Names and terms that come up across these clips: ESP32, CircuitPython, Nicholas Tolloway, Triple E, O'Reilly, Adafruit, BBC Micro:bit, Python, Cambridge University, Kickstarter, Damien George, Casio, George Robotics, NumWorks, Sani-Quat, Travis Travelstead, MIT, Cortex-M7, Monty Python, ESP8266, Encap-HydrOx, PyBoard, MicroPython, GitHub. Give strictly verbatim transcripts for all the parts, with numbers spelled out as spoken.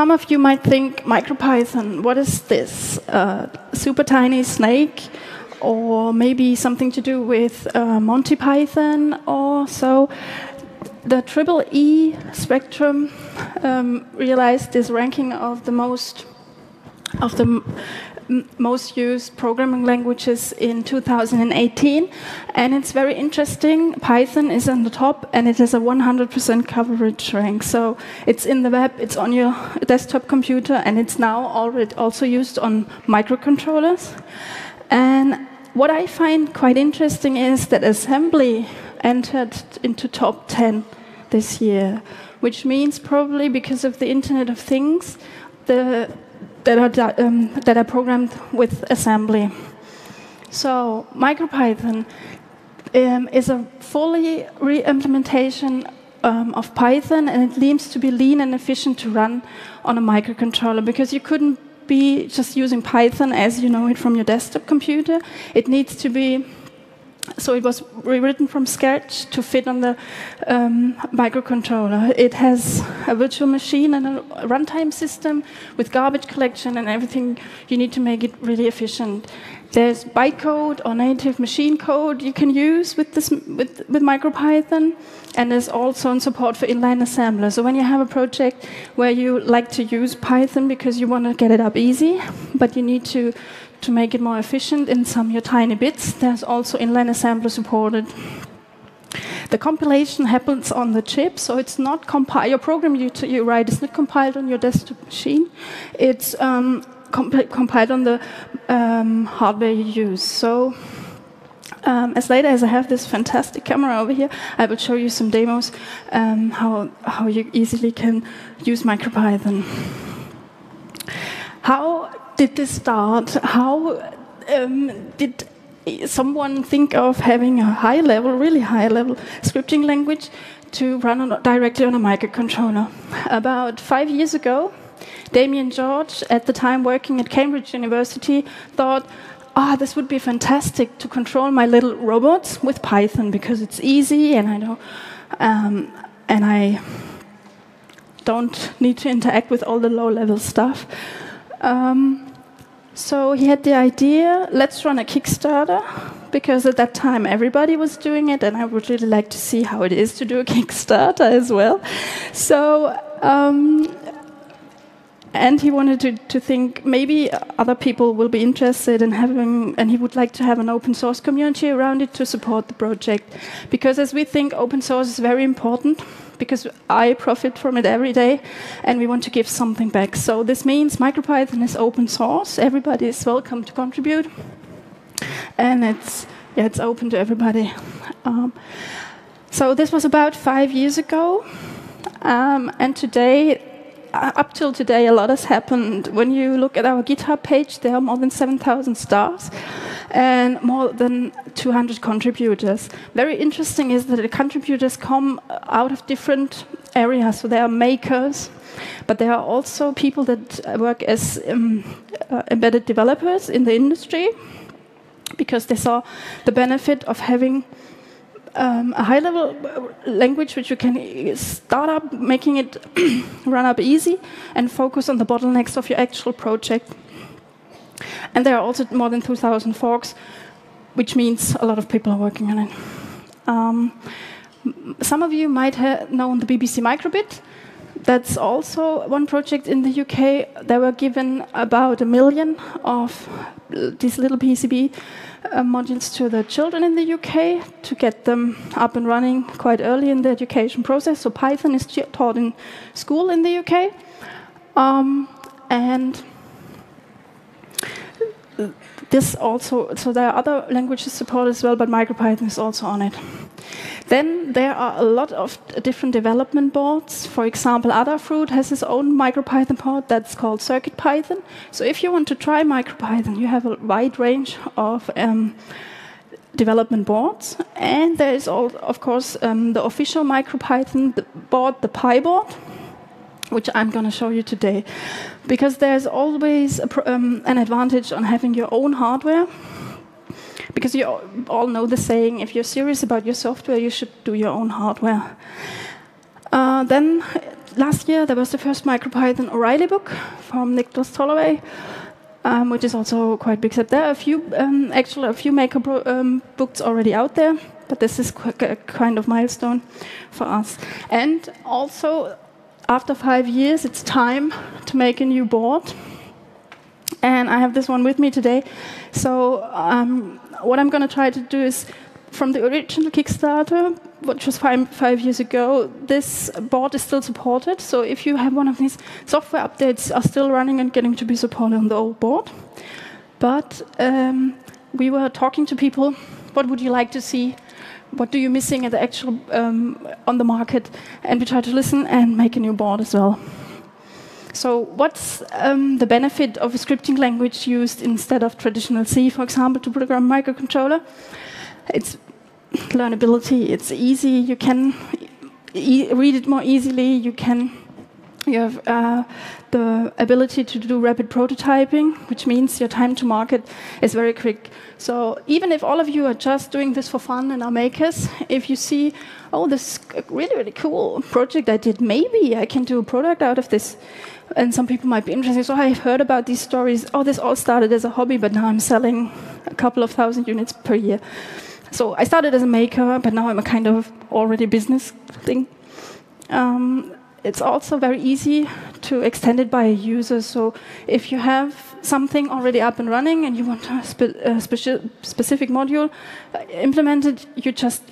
some of you might think, MicroPython, what is this? Uh, super tiny snake? Or maybe something to do with uh, Monty Python or so. The Triple E spectrum um, realized this ranking of the most of the m most used programming languages in two thousand eighteen, and it's very interesting. Python is on the top, and it has a one hundred percent coverage rank. So it's in the web, it's on your desktop computer, and it's now already also used on microcontrollers. And what I find quite interesting is that assembly entered into top ten this year, which means probably because of the Internet of Things the, that, are, um, that are programmed with assembly. So MicroPython um, is a fully re-implementation Um, of Python, and it needs to be lean and efficient to run on a microcontroller, because you couldn't be just using Python as you know it from your desktop computer. It needs to be, so it was rewritten from scratch to fit on the um, microcontroller. It has a virtual machine and a runtime system with garbage collection and everything you need to make it really efficient. There's bytecode or native machine code you can use with this with, with MicroPython, and there's also support for inline assembler. So when you have a project where you like to use Python because you want to get it up easy, but you need to to make it more efficient in some of your tiny bits, there's also inline assembler supported. The compilation happens on the chip, so it's not compiled. Your program you, to, you write is not compiled on your desktop machine. It's um, comp compiled on the um, hardware you use. So, um, as later as I have this fantastic camera over here, I will show you some demos um, how how you easily can use MicroPython. How did this start? How um, did someone think of having a high-level, really high-level scripting language to run on, directly on a microcontroller? About five years ago, Damien George, at the time working at Cambridge University, thought, ah, oh, this would be fantastic to control my little robots with Python, because it's easy and I know, um, and I don't need to interact with all the low-level stuff. Um, so he had the idea, let's run a Kickstarter, because at that time everybody was doing it, and I would really like to see how it is to do a Kickstarter as well. So, um, and he wanted to, to think maybe other people will be interested in having, and he would like to have an open source community around it to support the project. Because as we think, open source is very important, because I profit from it every day, and we want to give something back. So this means MicroPython is open source. Everybody is welcome to contribute. And it's, yeah, it's open to everybody. Um, so this was about five years ago. Um, and today, Uh, up till today, a lot has happened. When you look at our GitHub page, there are more than seven thousand stars and more than two hundred contributors. Very interesting is that the contributors come out of different areas. So there are makers, but there are also people that work as um, uh, embedded developers in the industry, because they saw the benefit of having Um, a high-level language which you can start up, making it run up easy, and focus on the bottlenecks of your actual project. And there are also more than two thousand forks, which means a lot of people are working on it. Um, some of you might have known the B B C Micro:bit. That's also one project in the U K. They were given about a million of these little P C B uh, modules to the children in the U K to get them up and running quite early in the education process. So Python is taught in school in the U K. Um, and this also, so there are other languages supported as well, but MicroPython is also on it. Then there are a lot of different development boards. For example, Adafruit has its own MicroPython board that's called CircuitPython. So if you want to try MicroPython, you have a wide range of um, development boards. And there is, all, of course, um, the official MicroPython board, the PyBoard, which I'm going to show you today. Because there's always a pr um, an advantage on having your own hardware. Because you all know the saying, if you're serious about your software, you should do your own hardware. Uh, then last year, there was the first MicroPython O'Reilly book from Nicholas Tolloway, um, which is also quite big step. There are a few, um, actually, a few maker bro um, books already out there, but this is qu a kind of milestone for us. And also, after five years, it's time to make a new board. And I have this one with me today. So um, what I'm going to try to do is, from the original Kickstarter, which was five, five years ago, this board is still supported. So if you have one of these software updates, are still running and getting to be supported on the old board. But um, we were talking to people, what would you like to see? What do you missing at the actual um, on the market? And we try to listen and make a new board as well. So what's um, the benefit of a scripting language used instead of traditional C, for example, to program a microcontroller? It's learnability. It's easy. You can e read it more easily. You can you have uh, the ability to do rapid prototyping, which means your time to market is very quick. So even if all of you are just doing this for fun and are makers, if you see, oh, this is a really, really cool project I did, maybe I can do a product out of this. And some people might be interested. So I've heard about these stories. Oh, this all started as a hobby, but now I'm selling a couple of thousand units per year. So I started as a maker, but now I'm a kind of already business thing. Um, it's also very easy to extend it by a user. So if you have something already up and running and you want a, spe a speci specific module implemented, you just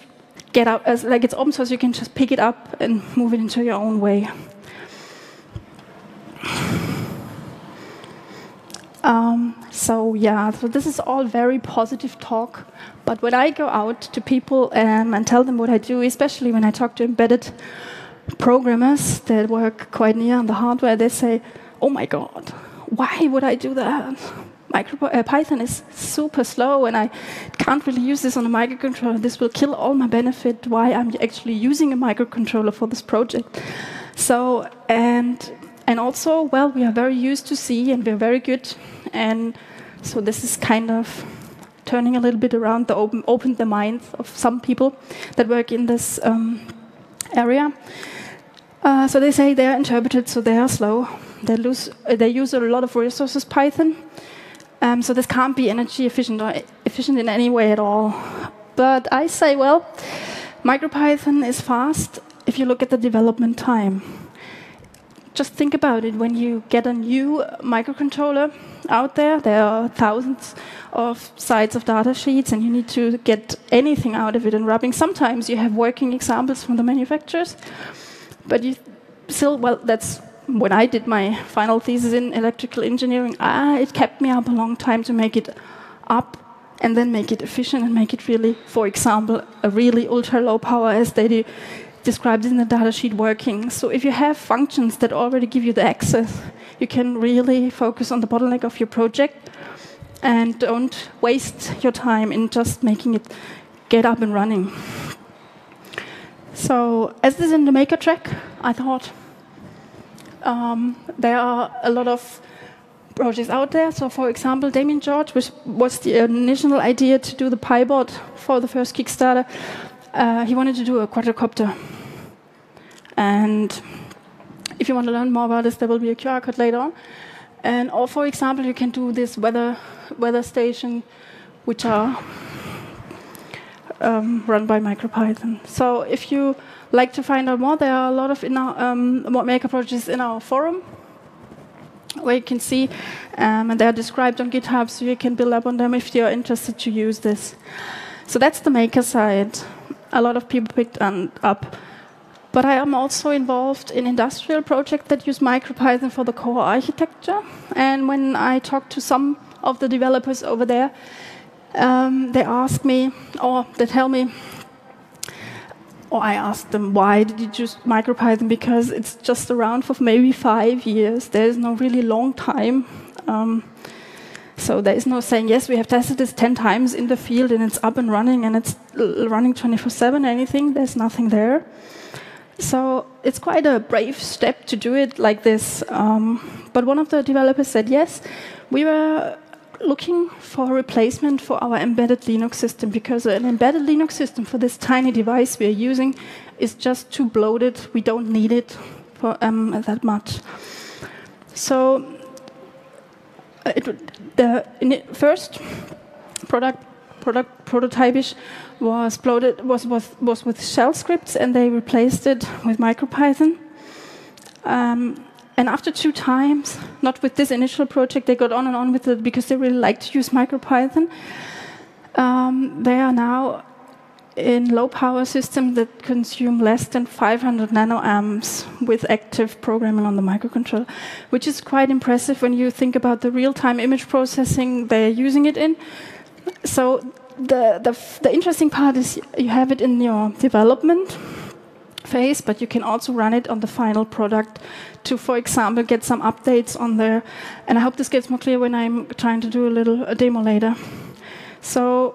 get out, as, like it's open source, you can just pick it up and move it into your own way. Um, so yeah, so this is all very positive talk. But when I go out to people um, and tell them what I do, especially when I talk to embedded programmers that work quite near on the hardware, they say, "Oh my God, why would I do that? Micro uh, Python is super slow, and I can't really use this on a microcontroller. This will kill all my benefit. Why I'm actually using a microcontroller for this project?" So and. And also, well, we are very used to C, and we're very good. And so this is kind of turning a little bit around, the open, open the minds of some people that work in this um, area. Uh, so they say they are interpreted, so they are slow. They, lose, uh, they use a lot of resources, Python. Um, so this can't be energy efficient or efficient in any way at all. But I say, well, MicroPython is fast if you look at the development time. Just think about it. When you get a new microcontroller out there, there are thousands of sides of data sheets, and you need to get anything out of it and rubbing. Sometimes you have working examples from the manufacturers, but you still, well, that's when I did my final thesis in electrical engineering. Ah, it kept me up a long time to make it up and then make it efficient and make it really, for example, a really ultra-low power, as they do. Described in the data sheet working. So if you have functions that already give you the access, you can really focus on the bottleneck of your project and don't waste your time in just making it get up and running. So as this is in the maker track, I thought um, there are a lot of projects out there. So for example, Damien George, which was the initial idea to do the PyBoard for the first Kickstarter, Uh, he wanted to do a quadricopter. And if you want to learn more about this, there will be a Q R code later on. And or, for example, you can do this weather weather station, which are um, run by MicroPython. So if you like to find out more, there are a lot of in our, um, maker projects in our forum, where you can see. Um, and they are described on GitHub, so you can build up on them if you're interested to use this. So that's the maker side. A lot of people picked un up. But I am also involved in industrial projects that use MicroPython for the core architecture. And when I talk to some of the developers over there, um, they ask me, or they tell me, or I ask them, why did you choose MicroPython? Because it's just around for maybe five years. There is no really long time. Um, So there is no saying, yes, we have tested this ten times in the field, and it's up and running, and it's running twenty-four seven or anything. There's nothing there. So it's quite a brave step to do it like this. Um, but one of the developers said, yes, we were looking for a replacement for our embedded Linux system, because an embedded Linux system for this tiny device we are using is just too bloated. We don't need it. um, that much. So it, the first product product prototypish was bloated, was was was with shell scripts, and they replaced it with MicroPython. Um, And after two times, not with this initial project, they got on and on with it because they really like to use MicroPython. Um, they are now in low-power systems that consume less than five hundred nanoamps with active programming on the microcontroller, which is quite impressive when you think about the real-time image processing they're using it in. So the, the, the interesting part is you have it in your development phase, but you can also run it on the final product to, for example, get some updates on there. And I hope this gets more clear when I'm trying to do a little a demo later. So,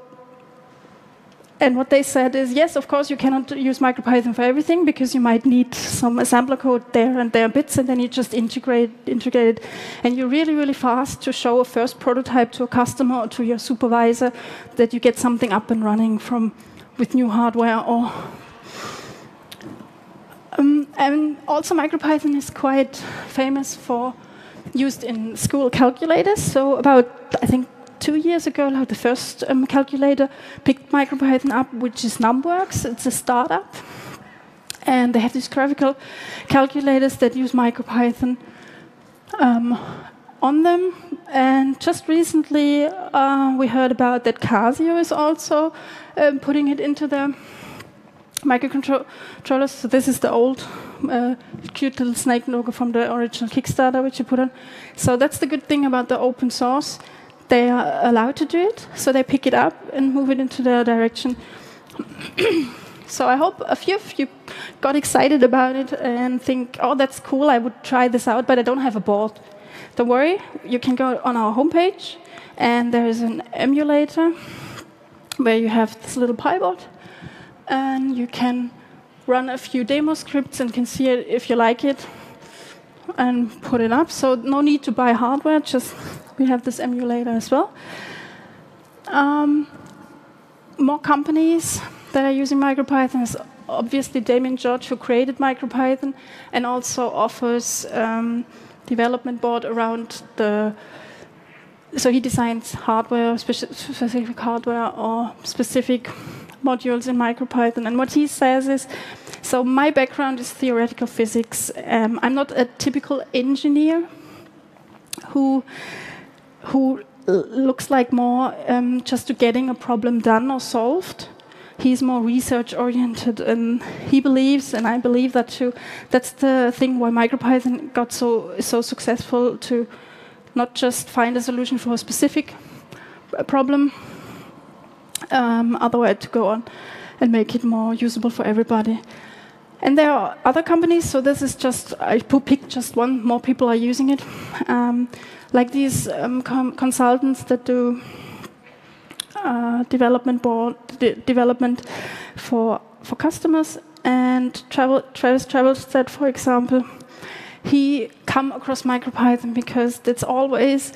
and what they said is, yes, of course, you cannot use MicroPython for everything because you might need some assembler code there and there bits, and then you just integrate, integrate it. And you're really, really fast to show a first prototype to a customer or to your supervisor that you get something up and running from with new hardware or Um, and also, MicroPython is quite famous for used in school calculators. So about, I think, two years ago, like the first um, calculator picked MicroPython up, which is NumWorks. It's a startup. And they have these graphical calculators that use MicroPython um, on them. And just recently, uh, we heard about that Casio is also um, putting it into their microcontrollers. So this is the old uh, cute little snake logo from the original Kickstarter, which you put on. So that's the good thing about the open source. They are allowed to do it, so they pick it up and move it into their direction. So I hope a few of you got excited about it and think, oh, that's cool, I would try this out, but I don't have a board. Don't worry, you can go on our homepage, and there is an emulator where you have this little PyBoard. And you can run a few demo scripts and can see it if you like it and put it up. So no need to buy hardware, just we have this emulator as well. Um, more companies that are using MicroPython is obviously Damien George, who created MicroPython and also offers um, development board around the... So he designs hardware, speci specific hardware or specific modules in MicroPython. And what he says is, so my background is theoretical physics. Um, I'm not a typical engineer who, who looks like more um, just to getting a problem done or solved. He's more research-oriented, and he believes, and I believe that too, that's the thing why MicroPython got so, so successful, to not just find a solution for a specific problem, Um, other way to go on and make it more usable for everybody. And there are other companies, so this is just, I picked just one, more people are using it. Um, like these um, com consultants that do uh, development board de development for, for customers, and Travel, Travis Travelstead, for example, he come across MicroPython because it's always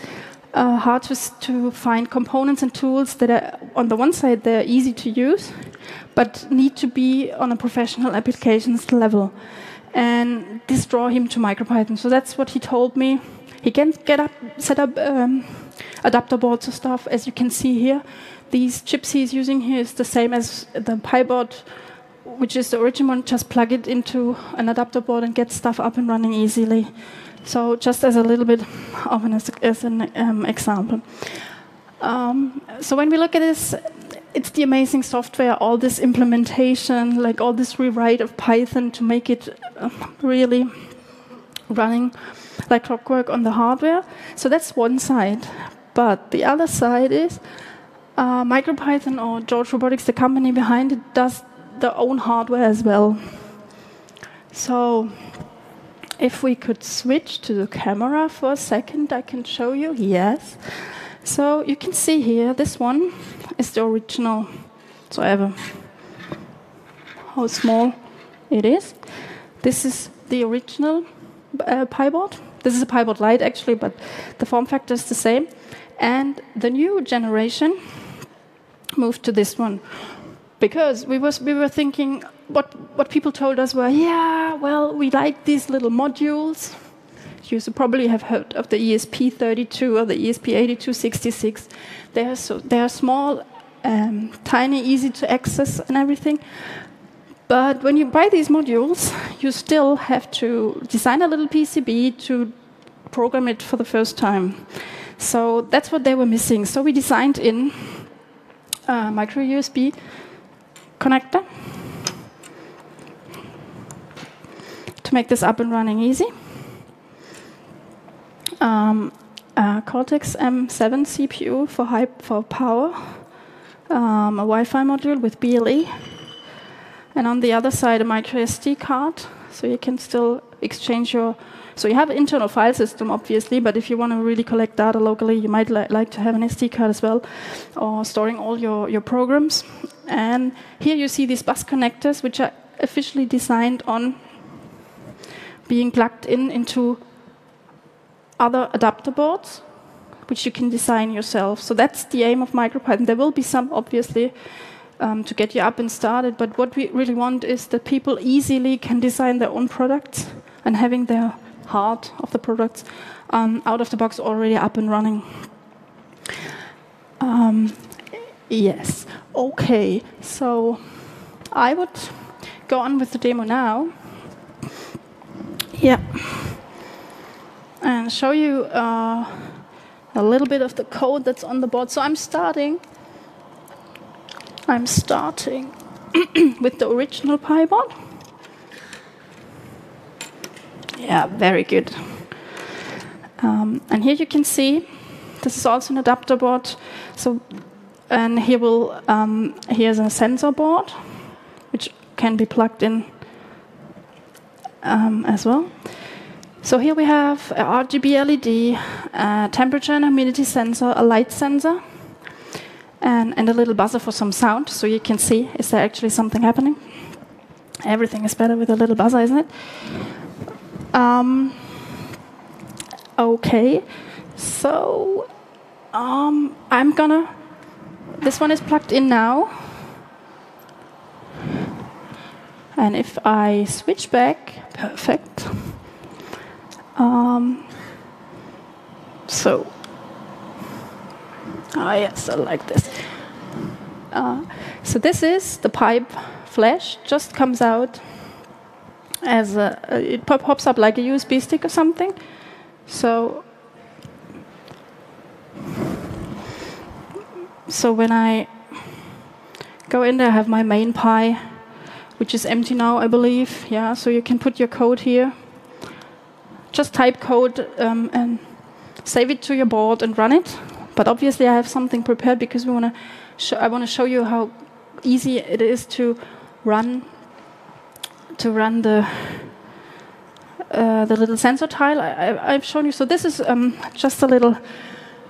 Uh, hard to, to find components and tools that are, on the one side, they're easy to use, but need to be on a professional applications level. And this draw him to MicroPython. So that's what he told me. He can get up, set up um, adapter boards and stuff, as you can see here. These chips he's using here is the same as the PyBoard, which is the original one. Just plug it into an adapter board and get stuff up and running easily. So just as a little bit of an, as an um, example. Um, so when we look at this, it's the amazing software, all this implementation, like all this rewrite of Python to make it uh, really running like clockwork on the hardware. So that's one side. But the other side is uh, MicroPython or George Robotics, the company behind it, does their own hardware as well. So if we could switch to the camera for a second, I can show you. Yes. So you can see here, this one is the original. So ever how small it is. This is the original uh, PyBoard. This is a PyBoard Lite, actually, but the form factor is the same. And the new generation moved to this one because we was we were thinking, what, what people told us were, yeah, well, we like these little modules. You probably have heard of the E S P thirty-two or the E S P eighty-two sixty-six. They are, so, they are small, um, tiny, easy to access and everything. But when you buy these modules, you still have to design a little P C B to program it for the first time. So that's what they were missing. So we designed in a micro U S B connector to make this up and running easy. Um, a Cortex M seven C P U for, high, for power, um, a Wi-Fi module with B L E, and on the other side a micro S D card, so you can still exchange your. So you have an internal file system, obviously, but if you want to really collect data locally, you might li like to have an S D card as well, or storing all your, your programs. And here you see these bus connectors, which are officially designed on being plugged in into other adapter boards, which you can design yourself. So that's the aim of MicroPython. There will be some, obviously, um, to get you up and started. But what we really want is that people easily can design their own products and having their heart of the products um, out of the box already up and running. Um, yes. OK. So I would go on with the demo now. Yeah. And show you uh, a little bit of the code that's on the board. So I'm starting. I'm starting with the original PyBoard. Yeah, very good. Um, and here you can see this is also an adapter board. So, and here will um, here's a sensor board, which can be plugged in um, as well. So here we have a R G B L E D, a temperature and humidity sensor, a light sensor, and, and a little buzzer for some sound, so you can see, is there actually something happening? Everything is better with a little buzzer, isn't it? Um, OK, so um, I'm going to... This one is plugged in now. And if I switch back, perfect. Um, so, ah yes, I like this. Uh, so this is the pipe flash, just comes out as a, it pops up like a U S B stick or something. So, so when I go in there, I have my main Pi, which is empty now, I believe. Yeah, so you can put your code here. Just type code um, and save it to your board and run it. But obviously, I have something prepared because we want to. I want to show you how easy it is to run to run the uh, the little sensor tile I, I, I've shown you. So this is um, just a little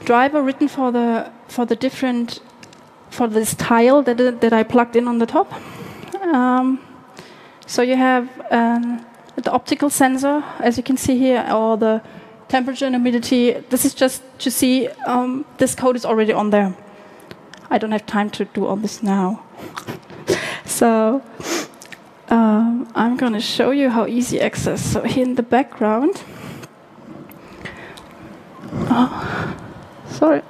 driver written for the for the different for this tile that that I plugged in on the top. Um, so you have. Um, The optical sensor, as you can see here, or the temperature and humidity. This is just to see um, this code is already on there. I don't have time to do all this now. So um, I'm going to show you how easy access. So here in the background. Oh, sorry.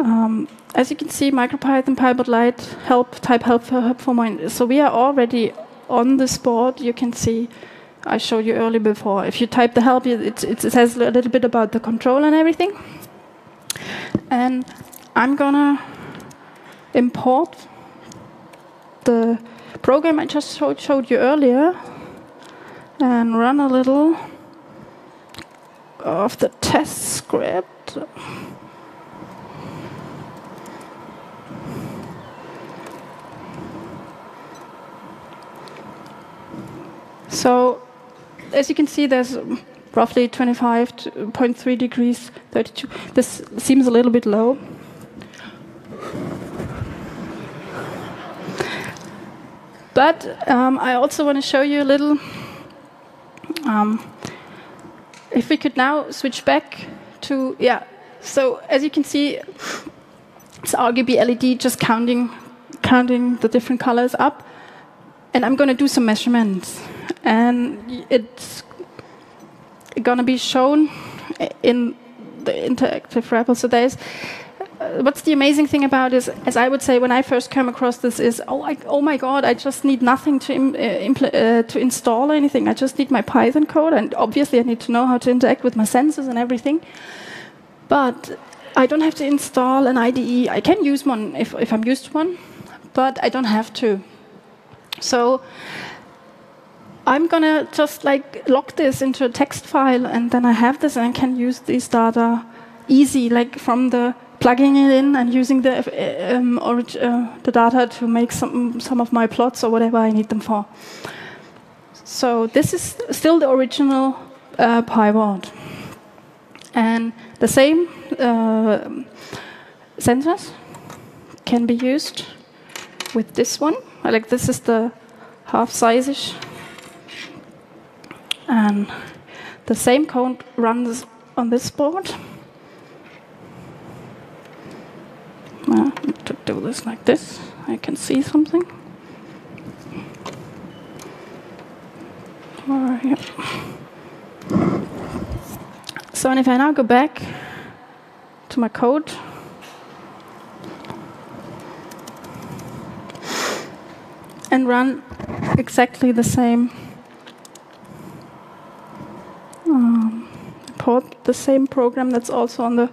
Um, as you can see, MicroPython, PyBoard Lite, help, type help for help for mine. So we are already on this board. You can see, I showed you earlier before. If you type the help, it, it, it says a little bit about the control and everything. And I'm going to import the program I just showed, showed you earlier and run a little of the test script. So, as you can see, there's roughly twenty-five point three degrees, thirty-two. This seems a little bit low. But um, I also want to show you a little. Um, if we could now switch back to, yeah. So as you can see, it's R G B L E D, just counting, counting the different colors up. And I'm going to do some measurements. And it's going to be shown in the interactive wrapper. So there's, uh, what's the amazing thing about is, as I would say, when I first came across this is, oh, I, oh my God, I just need nothing to, im uh, uh, to install anything. I just need my Python code. And obviously, I need to know how to interact with my sensors and everything. But I don't have to install an I D E. I can use one if, if I'm used to one, but I don't have to. So I'm going to just like lock this into a text file, and then I have this, and I can use these data easy, like from the plugging it in and using the, um, or, uh, the data to make some, some of my plots or whatever I need them for. So this is still the original uh, PyBoard. And the same uh, sensors can be used with this one. Like this is the half size-ish. And the same code runs on this board. Well, to do this like this, I can see something. Right, yeah. So, and if I now go back to my code, and run exactly the same, um, port, the same program that's also on the.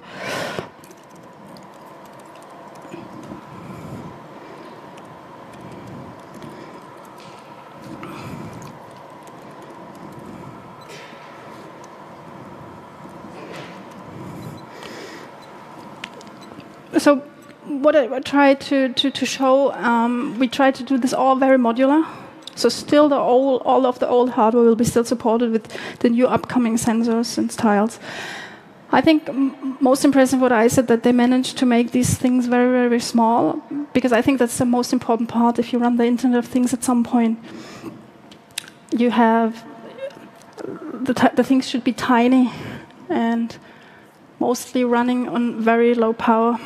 So what I try to, to, to show, um, we try to do this all very modular. So still the old, all of the old hardware will be still supported with the new upcoming sensors and styles. I think m most impressive what I said, that they managed to make these things very, very small, because I think that's the most important part. If you run the Internet of Things at some point, you have, the, t the things should be tiny and mostly running on very low power.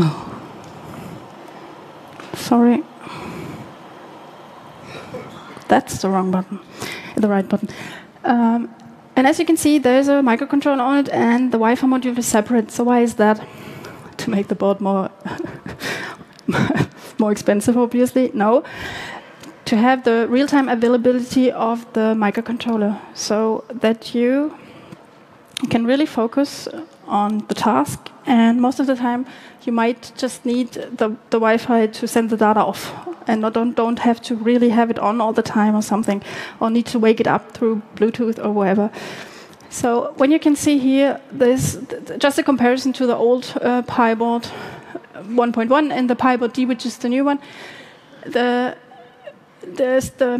Oh. Sorry. That's the wrong button, the right button. Um, and as you can see, there's a microcontroller on it, and the Wi-Fi module is separate. So why is that? To make the board more more expensive, obviously. No. To have the real-time availability of the microcontroller, so that you can really focus on the task. And most of the time, you might just need the, the Wi-Fi to send the data off, and not, don't, don't have to really have it on all the time or something, or need to wake it up through Bluetooth or whatever. So when you can see here, there's just a comparison to the old uh, PyBoard one point one and the PyBoard D, which is the new one. The, there's the,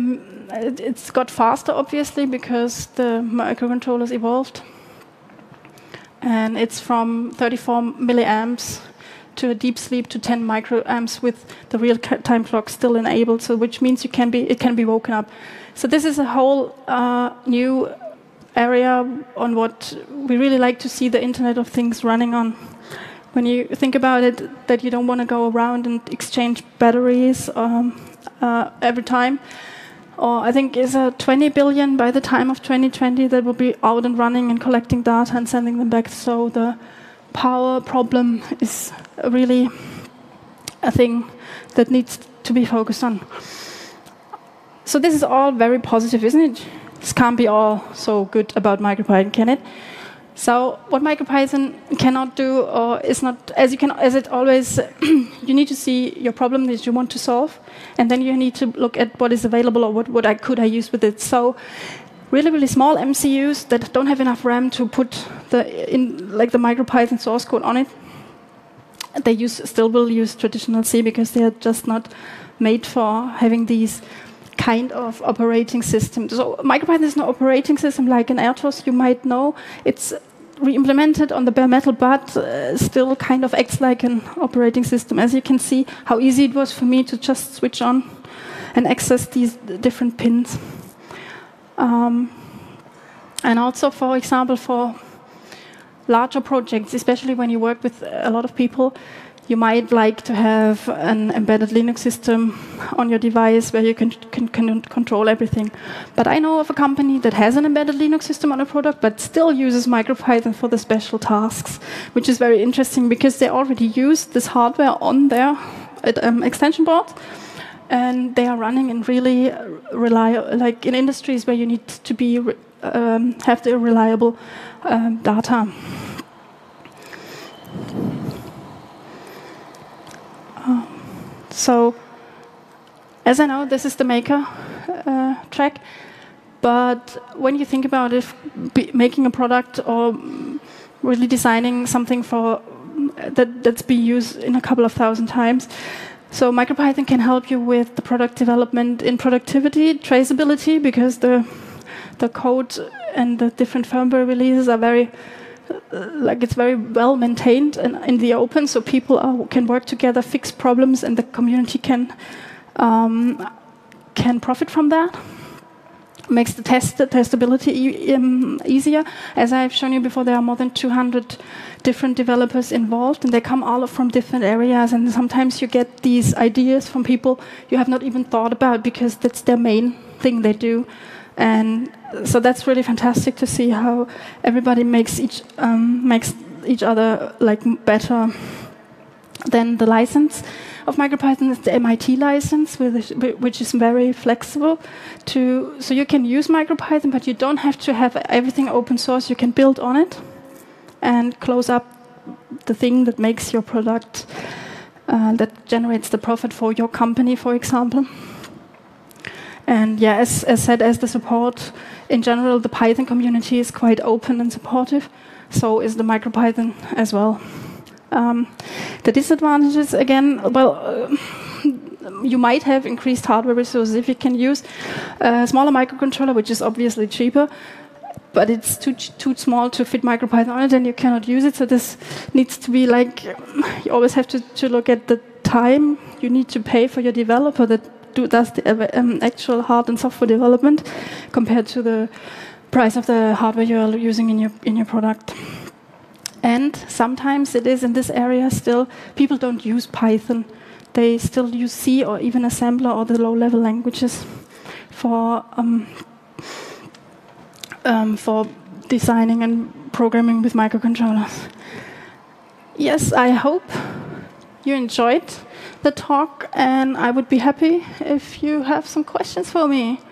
it's got faster, obviously, because the microcontrollers evolved. And it's from thirty-four milliamps to a deep sleep to ten microamps with the real-time clock still enabled, so which means you can be, it can be woken up. So this is a whole uh, new area on what we really like to see the Internet of Things running on. When you think about it, that you don't want to go around and exchange batteries um, uh, every time. Or I think is a twenty billion by the time of twenty twenty that will be out and running and collecting data and sending them back. So the power problem is really a thing that needs to be focused on. So this is all very positive, isn't it? This can't be all so good about MicroPython, can it? So what MicroPython cannot do, or is not, as you can, as it always, you need to see your problem that you want to solve, and then you need to look at what is available or what, what I could I use with it. So really, really small M C Us that don't have enough RAM to put the in like the MicroPython source code on it. They use still will use traditional C because they are just not made for having these kind of operating system. So MicroPython is an operating system like an AirTOS, you might know. It's re-implemented on the bare metal, but uh, still kind of acts like an operating system. As you can see, how easy it was for me to just switch on and access these different pins. Um, and also, for example, for larger projects, especially when you work with a lot of people, you might like to have an embedded Linux system on your device where you can, can, can control everything. But I know of a company that has an embedded Linux system on a product, but still uses MicroPython for the special tasks, which is very interesting because they already use this hardware on their um, extension board. And they are running in really reliable, like in industries where you need to be um, have the reliable um, data. Um, so, as I know, this is the maker uh, track. But when you think about it, be making a product or really designing something for that that's been used in a couple of thousand times. So MicroPython can help you with the product development in productivity, traceability, because the the code and the different firmware releases are very, uh, like it's very well maintained and in the open, so people are, can work together, fix problems, and the community can um, can profit from that. Makes the test the testability e um, easier. As I've shown you before, there are more than two hundred different developers involved, and they come all from different areas. And sometimes you get these ideas from people you have not even thought about because that's their main thing they do. And so that's really fantastic to see how everybody makes each um, makes each other like better. Then the license of MicroPython is the M I T license, which is very flexible. To so you can use MicroPython, but you don't have to have everything open source. You can build on it and close up the thing that makes your product, uh, that generates the profit for your company, for example. And yeah, as, as said, as the support in general, the Python community is quite open and supportive. So is the MicroPython as well. Um, the disadvantages, again, well, uh, you might have increased hardware resources if you can use a smaller microcontroller, which is obviously cheaper, but it's too too small to fit MicroPython on it, and you cannot use it. So this needs to be like, you always have to, to look at the time you need to pay for your developer that do, does the um, actual hard and software development compared to the price of the hardware you're using in your in your product. And sometimes it is in this area still, people don't use Python. They still use C or even assembler or the low-level languages for um, um, for designing and programming with microcontrollers. Yes, I hope you enjoyed the talk, and I would be happy if you have some questions for me.